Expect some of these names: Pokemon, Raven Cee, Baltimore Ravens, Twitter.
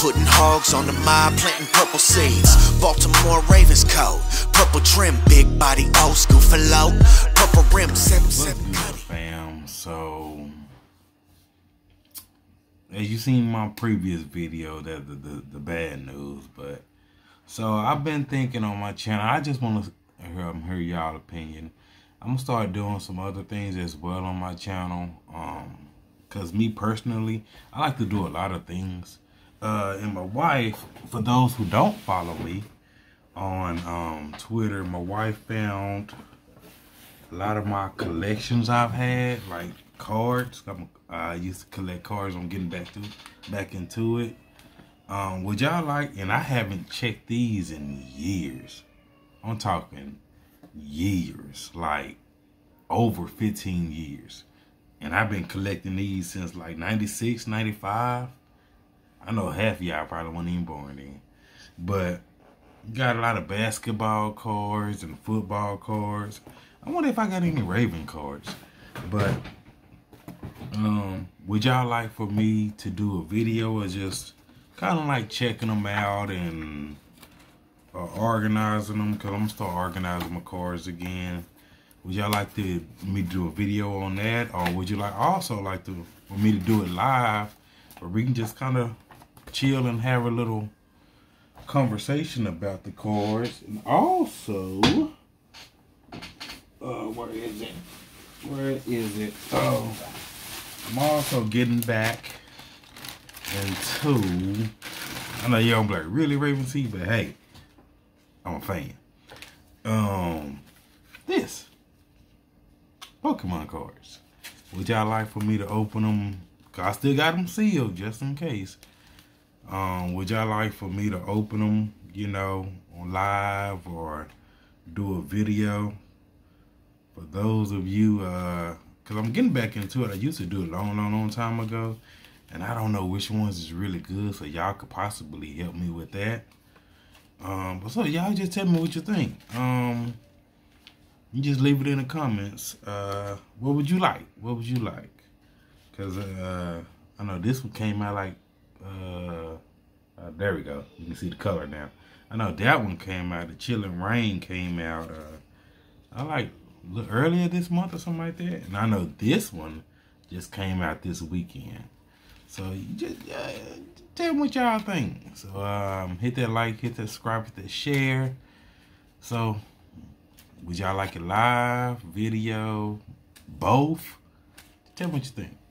Putting hogs on the mob, planting purple seeds. Baltimore Ravens code, purple trim, big body, old school for low. Purple rim, seven cutty. Fam, so as you seen my previous video, that the bad news, but so I've been thinking on my channel. I just want to hear y'all opinion. I'm gonna start doing some other things as well on my channel. Cause me personally, I like to do a lot of things. And my wife, for those who don't follow me on Twitter, my wife found a lot of my collections I've had, like cards. I used to collect cards. I'm getting back into it. Would y'all like? And I haven't checked these in years. I'm talking years, like over 15 years. And I've been collecting these since like 96, 95. I know half of y'all probably weren't even born then. But got a lot of basketball cards and football cards. I wonder if I got any Raven cards. But would y'all like for me to do a video or just kind of like checking them out and organizing them? Because I'm going to start organizing my cards again. Would y'all like to me to do a video on that, or would you also like to for me to do it live, or we can just kind of chill and have a little conversation about the cards? And also, where is it? Where is it? Oh, I'm also getting back into. I know y'all be like, really, Raven C, but hey, I'm a fan. This. Pokemon cards. Would y'all like for me to open them? Cause I still got them sealed just in case. Would y'all like for me to open them, you know, on live or do a video? For those of you, cause I'm getting back into it. I used to do it long time ago. And I don't know which ones is really good. So y'all could possibly help me with that. But so y'all just tell me what you think. You just leave it in the comments. What would you like? What would you like? Because I know this one came out like... there we go. You can see the color now. I know that one came out. The Chilling Rain came out. I like a little earlier this month or something like that. And I know this one just came out this weekend. So you just tell me what y'all think. So hit that like, hit that subscribe, hit that share. So... would y'all like it live, video, both? Tell me what you think.